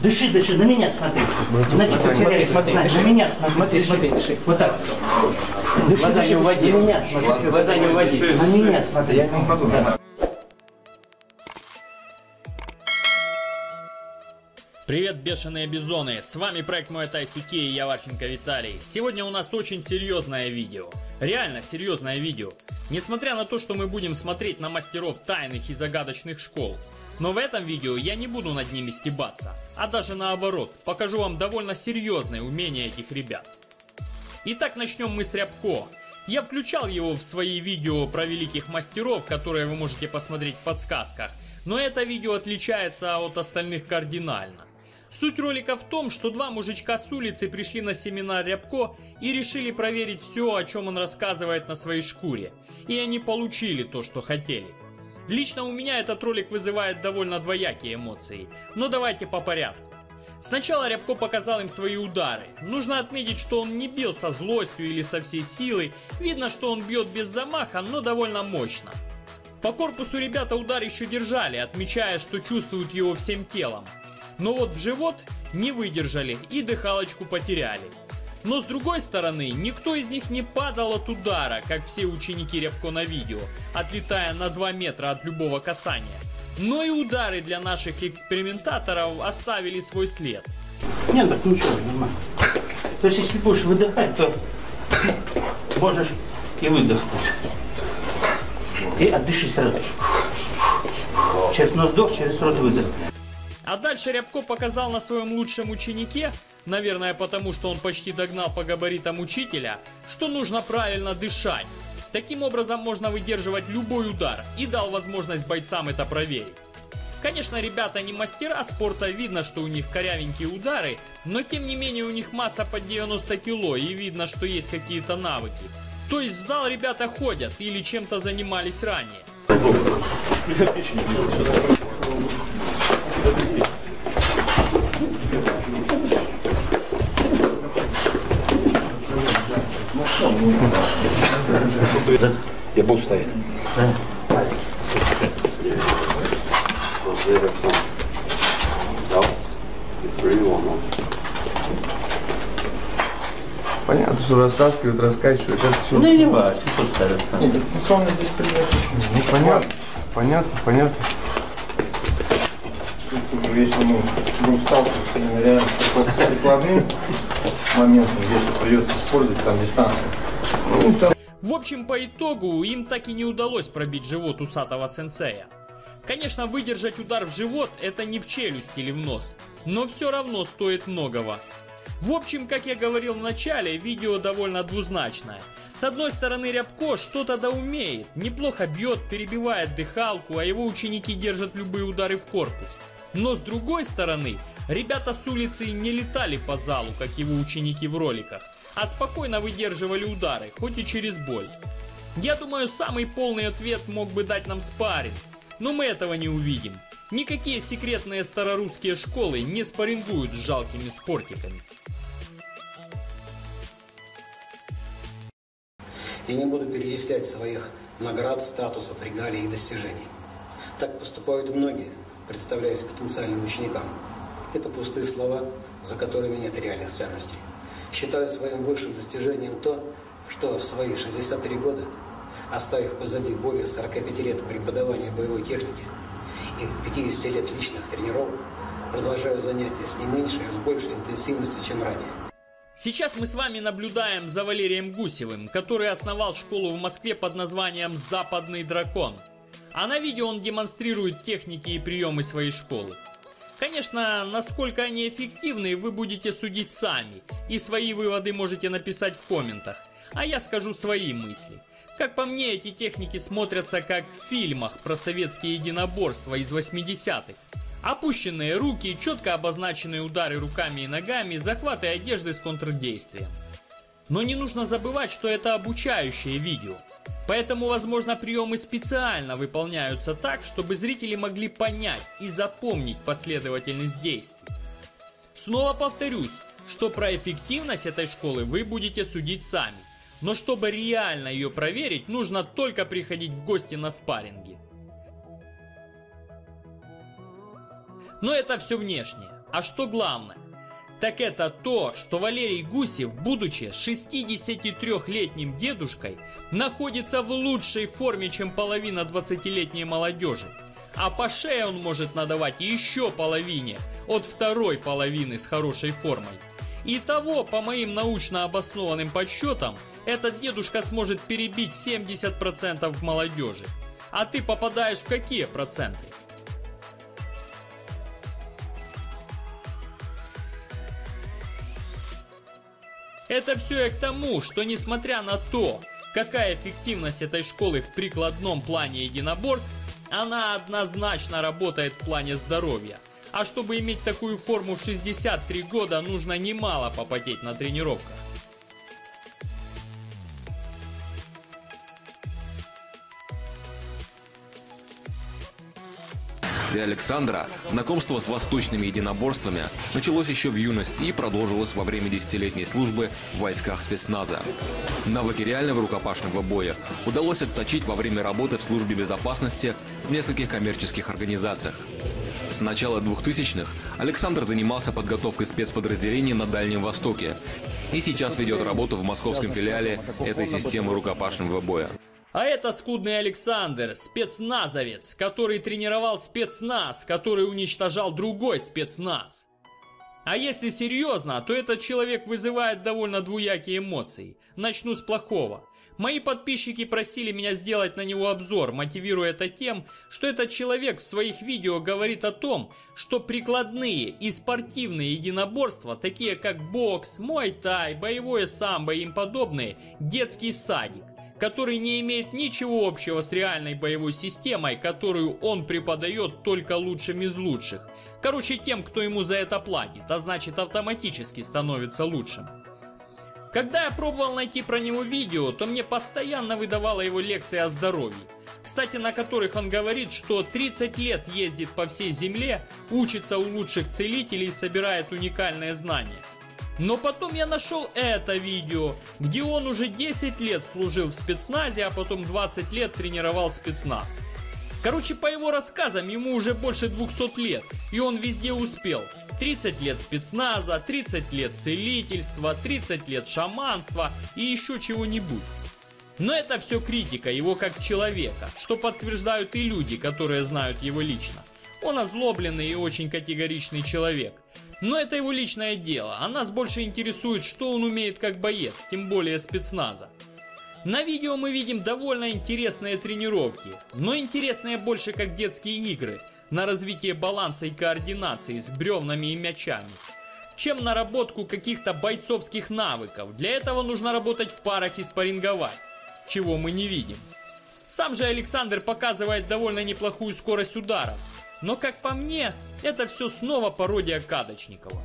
Дыши, дыши, на меня смотри. Смотри, на меня смотри. Дыши. Вот так. Дыши, глаза не уводи. На меня смотри. Я не упаду. Привет, бешеные бизоны! С вами проект Мой Тай Сики и я, Варченко Виталий. Сегодня у нас очень серьезное видео. Реально серьезное видео. Несмотря на то, что мы будем смотреть на мастеров тайных и загадочных школ. Но в этом видео я не буду над ними стебаться. А даже наоборот, покажу вам довольно серьезные умения этих ребят. Итак, начнем мы с Рябко. Я включал его в свои видео про великих мастеров, которые вы можете посмотреть в подсказках. Но это видео отличается от остальных кардинально. Суть ролика в том, что два мужичка с улицы пришли на семинар Рябко и решили проверить все, о чем он рассказывает на своей шкуре. И они получили то, что хотели. Лично у меня этот ролик вызывает довольно двоякие эмоции. Но давайте по порядку. Сначала Рябко показал им свои удары. Нужно отметить, что он не бил со злостью или со всей силой. Видно, что он бьет без замаха, но довольно мощно. По корпусу ребята удар еще держали, отмечая, что чувствуют его всем телом. Но вот в живот не выдержали и дыхалочку потеряли. Но с другой стороны, никто из них не падал от удара, как все ученики Рябко на видео, отлетая на 2 метра от любого касания. Но и удары для наших экспериментаторов оставили свой след. Нет, так ничего, нормально. То есть, если будешь выдыхать, то можешь и выдохнуть. И отдыши сразу. Через нос вдох, через рот выдох. А дальше Рябко показал на своем лучшем ученике, наверное потому, что он почти догнал по габаритам учителя, что нужно правильно дышать. Таким образом можно выдерживать любой удар и дал возможность бойцам это проверить. Конечно, ребята не мастера спорта, видно, что у них корявенькие удары, но тем не менее у них масса под 90 кило и видно, что есть какие-то навыки. То есть в зал ребята ходят или чем-то занимались ранее. Я буду стоять. Понятно, что растаскивают, раскачивают. Ну не важно, что тут дистанционно здесь приехать. Понятно. Если мы будем сталкиваться реально с прикладным моментом, где-то придется использовать там дистанцию. В общем, по итогу им так и не удалось пробить живот усатого сенсея. Конечно, выдержать удар в живот это не в челюсть или в нос, но все равно стоит многого. В общем, как я говорил в начале, видео довольно двузначное. С одной стороны, Рябко что-то да умеет, неплохо бьет, перебивает дыхалку, а его ученики держат любые удары в корпус. Но с другой стороны, ребята с улицы не летали по залу, как его ученики в роликах, а спокойно выдерживали удары, хоть и через боль. Я думаю, самый полный ответ мог бы дать нам спарринг, но мы этого не увидим. Никакие секретные старорусские школы не спаррингуют с жалкими спортиками. Я не буду перечислять своих наград, статусов, регалий и достижений. Так поступают многие, представляясь потенциальным ученикам. Это пустые слова, за которыми нет реальных ценностей. Считаю своим высшим достижением то, что в свои 63 года, оставив позади более 45 лет преподавания боевой техники и 50 лет личных тренировок, продолжаю занятия с не меньшей, а с большей интенсивностью, чем ранее. Сейчас мы с вами наблюдаем за Валерием Гусевым, который основал школу в Москве под названием «Западный дракон». А на видео он демонстрирует техники и приемы своей школы. Конечно, насколько они эффективны, вы будете судить сами. И свои выводы можете написать в комментах. А я скажу свои мысли. Как по мне, эти техники смотрятся как в фильмах про советские единоборства из 80-х. Опущенные руки, четко обозначенные удары руками и ногами, захваты одежды с контрдействием. Но не нужно забывать, что это обучающее видео. Поэтому, возможно, приемы специально выполняются так, чтобы зрители могли понять и запомнить последовательность действий. Снова повторюсь, что про эффективность этой школы вы будете судить сами. Но чтобы реально ее проверить, нужно только приходить в гости на спарринги. Но это все внешнее. А что главное? Так это то, что Валерий Гусев, будучи 63-летним дедушкой, находится в лучшей форме, чем половина 20-летней молодежи. А по шее он может надавать еще половине от второй половины с хорошей формой. Итого, по моим научно обоснованным подсчетам, этот дедушка сможет перебить 70% молодежи. А ты попадаешь в какие проценты? Это все и к тому, что несмотря на то, какая эффективность этой школы в прикладном плане единоборств, она однозначно работает в плане здоровья. А чтобы иметь такую форму в 63 года, нужно немало попотеть на тренировках. Для Александра знакомство с восточными единоборствами началось еще в юности и продолжилось во время 10-летней службы в войсках спецназа. Навыки реального рукопашного боя удалось отточить во время работы в службе безопасности в нескольких коммерческих организациях. С начала 2000-х Александр занимался подготовкой спецподразделений на Дальнем Востоке и сейчас ведет работу в московском филиале этой системы рукопашного боя. А это скудный Александр, спецназовец, который тренировал спецназ, который уничтожал другой спецназ. А если серьезно, то этот человек вызывает довольно двуякие эмоции. Начну с плохого. Мои подписчики просили меня сделать на него обзор, мотивируя это тем, что этот человек в своих видео говорит о том, что прикладные и спортивные единоборства, такие как бокс, муай-тай, боевое самбо и им подобные, детский садик, который не имеет ничего общего с реальной боевой системой, которую он преподает только лучшим из лучших. Короче, тем, кто ему за это платит, а значит автоматически становится лучшим. Когда я пробовал найти про него видео, то мне постоянно выдавала его лекции о здоровье, кстати, на которых он говорит, что 30 лет ездит по всей земле, учится у лучших целителей и собирает уникальные знания. Но потом я нашел это видео, где он уже 10 лет служил в спецназе, а потом 20 лет тренировал спецназ. Короче, по его рассказам, ему уже больше 200 лет, и он везде успел. 30 лет спецназа, 30 лет целительства, 30 лет шаманства и еще чего-нибудь. Но это все критика его как человека, что подтверждают и люди, которые знают его лично. Он озлобленный и очень категоричный человек. Но это его личное дело, а нас больше интересует, что он умеет как боец, тем более спецназа. На видео мы видим довольно интересные тренировки, но интересные больше как детские игры, на развитие баланса и координации с бревнами и мячами, чем наработку каких-то бойцовских навыков. Для этого нужно работать в парах и спарринговать, чего мы не видим. Сам же Александр показывает довольно неплохую скорость ударов. Но, как по мне, это все снова пародия Кадочникова.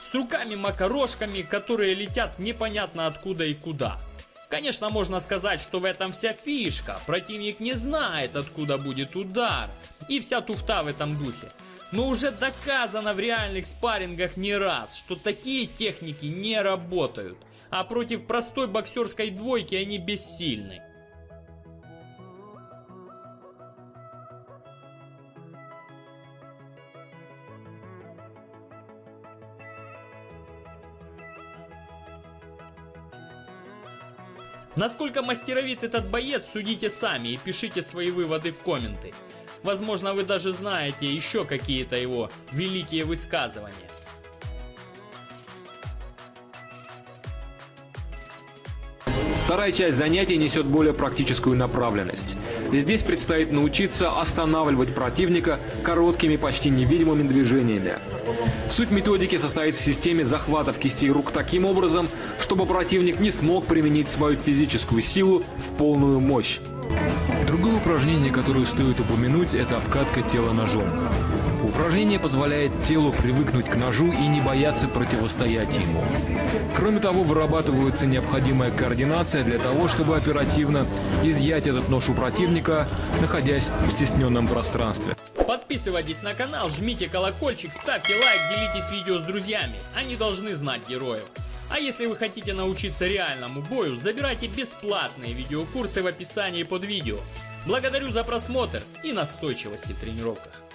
С руками-макарошками, которые летят непонятно откуда и куда. Конечно, можно сказать, что в этом вся фишка. Противник не знает, откуда будет удар. И вся туфта в этом духе. Но уже доказано в реальных спаррингах не раз, что такие техники не работают. А против простой боксерской двойки они бессильны. Насколько мастеровит этот боец, судите сами и пишите свои выводы в комменты. Возможно, вы даже знаете еще какие-то его великие высказывания. Вторая часть занятий несет более практическую направленность. Здесь предстоит научиться останавливать противника короткими, почти невидимыми движениями. Суть методики состоит в системе захватов кистей рук таким образом, чтобы противник не смог применить свою физическую силу в полную мощь. Другое упражнение, которое стоит упомянуть, это обкатка тела ножом. Упражнение позволяет телу привыкнуть к ножу и не бояться противостоять ему. Кроме того, вырабатывается необходимая координация для того, чтобы оперативно изъять этот нож у противника, находясь в стесненном пространстве. Подписывайтесь на канал, жмите колокольчик, ставьте лайк, делитесь видео с друзьями. Они должны знать героев. А если вы хотите научиться реальному бою, забирайте бесплатные видеокурсы в описании под видео. Благодарю за просмотр и настойчивости в тренировках.